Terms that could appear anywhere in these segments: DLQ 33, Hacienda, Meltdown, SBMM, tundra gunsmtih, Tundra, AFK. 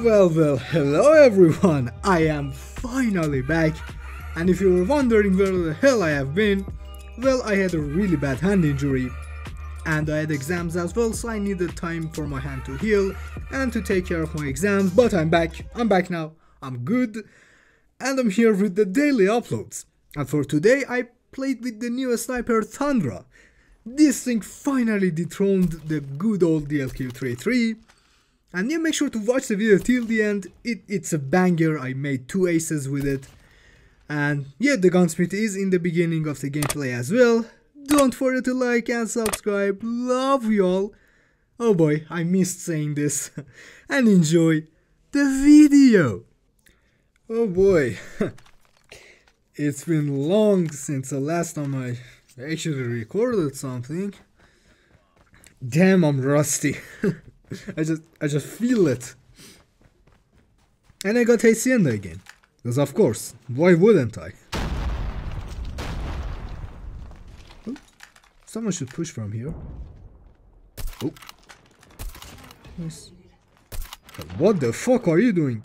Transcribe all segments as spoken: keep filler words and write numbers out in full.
Well, well, hello everyone, I am finally back, and if you were wondering where the hell I have been, well, I had a really bad hand injury, and I had exams as well, so I needed time for my hand to heal and to take care of my exams, but I'm back, I'm back now, I'm good, and I'm here with the daily uploads, and for today I played with the new sniper Tundra. This thing finally dethroned the good old D L Q thirty-three. And yeah, make sure to watch the video till the end. It, it's a banger. I made two aces with it. And yeah, the gunsmith is in the beginning of the gameplay as well. Don't forget to like and subscribe. Love y'all. Oh boy, I missed saying this. And enjoy the video. Oh boy. It's been long since the last time I actually recorded something. Damn, I'm rusty. I just, I just feel it. And I got Hacienda again. Because of course, why wouldn't I? Ooh, someone should push from here. Oh. Nice. What the fuck are you doing?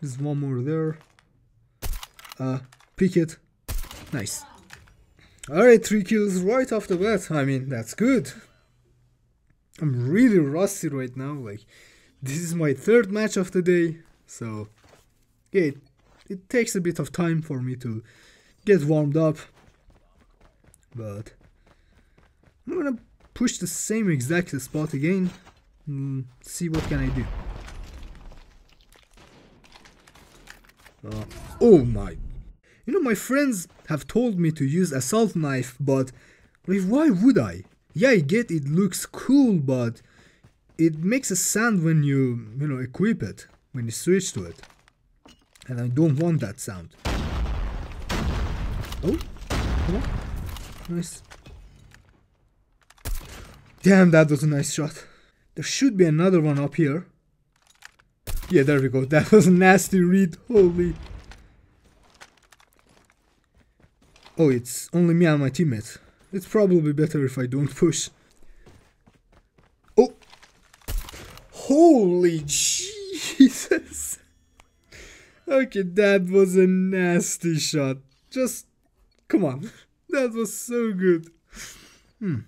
There's one more there. Uh, pick it. Nice. Alright, three kills right off the bat. I mean, that's good. I'm really rusty right now. Like, this is my third match of the day. So, yeah, it, it takes a bit of time for me to get warmed up. But, I'm gonna push the same exact spot again. Mm, see what can I do. Uh, oh my... You know, my friends have told me to use assault knife, but like, why would I? Yeah, I get it looks cool, but it makes a sound when you, you know, equip it, when you switch to it. And I don't want that sound. Oh, come on. Nice. Damn, that was a nice shot. There should be another one up here. Yeah, there we go. That was a nasty read, holy... Oh, it's only me and my teammate. It's probably better if I don't push. Oh! Holy Jesus! Okay, that was a nasty shot. Just... Come on. That was so good. Hmm.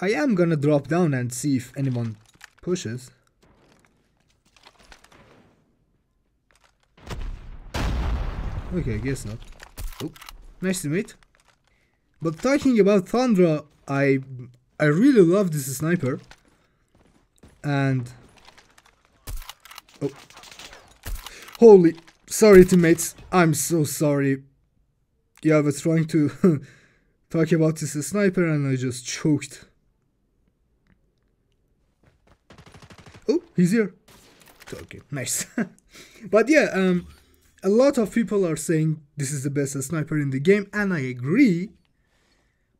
I am gonna drop down and see if anyone pushes. Okay, I guess not. Oh. Nice to meet. But talking about Tundra, I I really love this sniper. And oh, holy, sorry teammates, I'm so sorry. Yeah, I was trying to talk about this sniper and I just choked. Oh, he's here. Okay, nice. But yeah, um. a lot of people are saying this is the best sniper in the game, and I agree,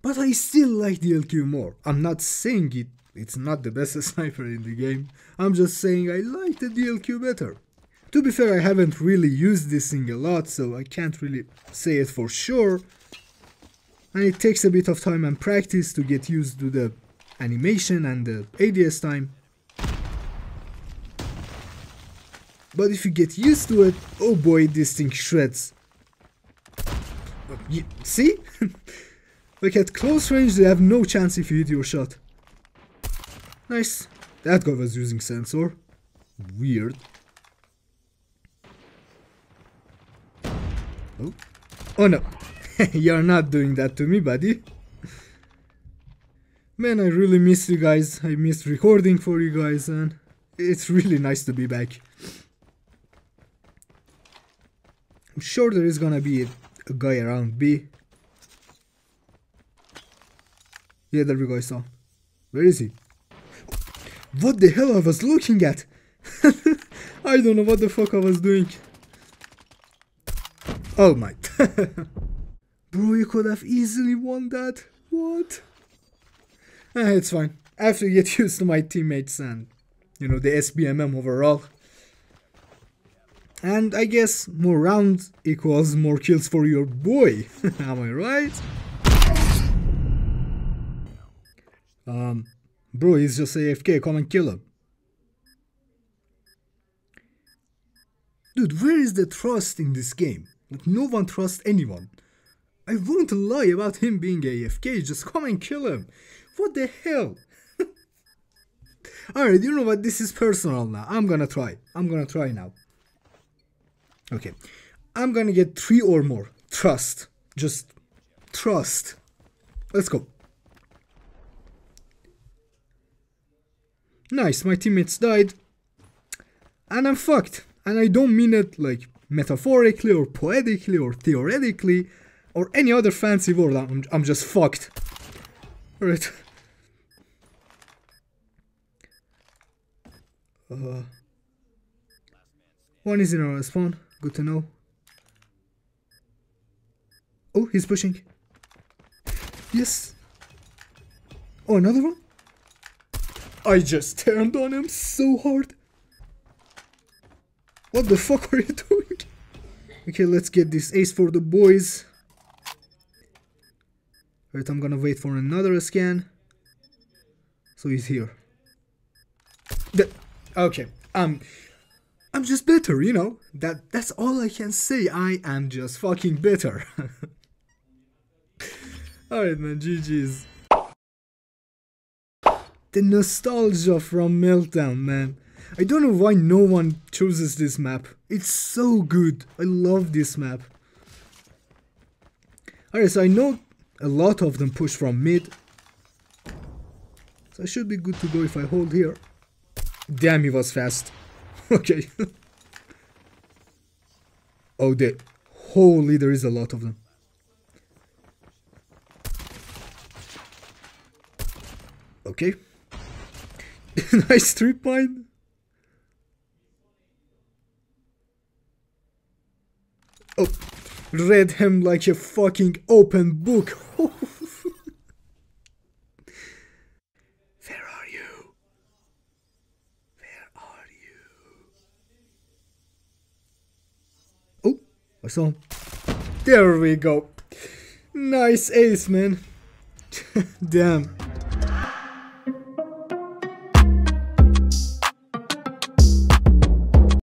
but I still like D L Q more. I'm not saying it, it's not the best sniper in the game, I'm just saying I like the D L Q better. To be fair, I haven't really used this thing a lot, so I can't really say it for sure, and it takes a bit of time and practice to get used to the animation and the A D S time. But if you get used to it, oh boy, this thing shreds. You, see? Like at close range, they have no chance if you hit your shot. Nice. That guy was using sensor. Weird. Oh, oh no. You're not doing that to me, buddy. Man, I really missed you guys. I missed recording for you guys, and it's really nice to be back. I'm sure there is gonna be a, a guy around B. Yeah, there we go, I saw. Where is he? What the hell I was looking at? I don't know what the fuck I was doing. Oh my. Bro, you could have easily won that. What? Ah, it's fine. I have to get used to my teammates and, you know, the S B M M overall. And I guess more rounds equals more kills for your boy. Am I right? Um, bro, he's just A F K, come and kill him. Dude, where is the trust in this game? Like, no one trusts anyone. I won't lie about him being A F K, just come and kill him. What the hell? Alright, you know what, this is personal now. I'm gonna try. I'm gonna try now. Okay. I'm gonna get three or more. Trust. Just trust. Let's go. Nice, my teammates died. And I'm fucked. And I don't mean it like metaphorically or poetically or theoretically or any other fancy word. I'm, I'm just fucked. Alright. Uh, one is in our spawn. Good to know. Oh, he's pushing. Yes. Oh, another one? I just turned on him so hard. What the fuck are you doing? Okay, let's get this ace for the boys. Alright, I'm gonna wait for another scan. So he's here. The okay, um, I'm just better, you know, that that's all I can say, I am just fucking better. Alright man, G G's. The nostalgia from Meltdown, man. I don't know why no one chooses this map, it's so good, I love this map. Alright, so I know a lot of them push from mid, so I should be good to go if I hold here. Damn, he was fast. Okay. Oh, the holy, there is a lot of them. Okay. Nice strip mine. Oh, read him like a fucking open book. I saw him. There we go. Nice ace, man. Damn.